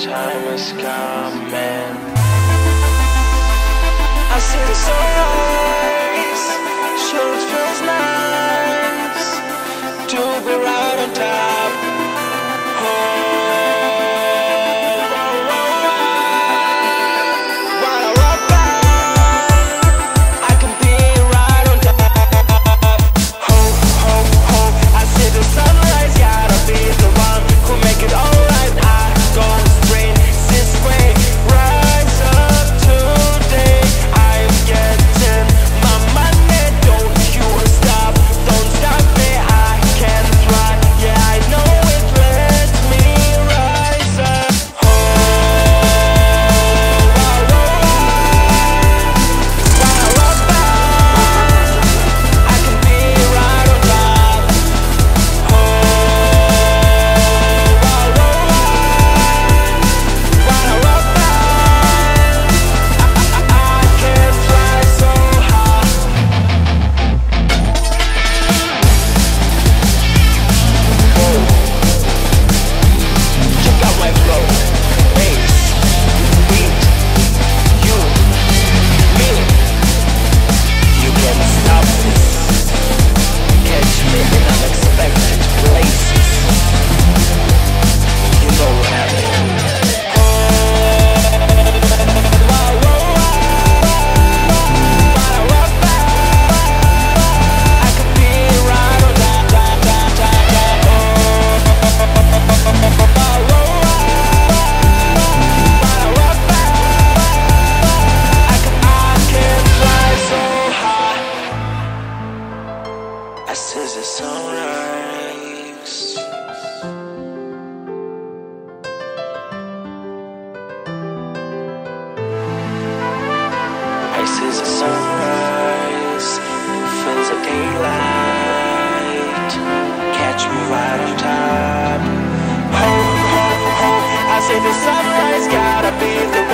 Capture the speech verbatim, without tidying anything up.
time is coming. I see the sunrise, sure it feels nice to be right on top. Oh, oh, oh. When I walk by, I can be right on top. Ho, ho, ho, I see the sunrise, gotta be the one who make it all. This is the sunrise, fills the daylight, catch me right on top. Ho, ho, ho, I say the sunrise, gotta be the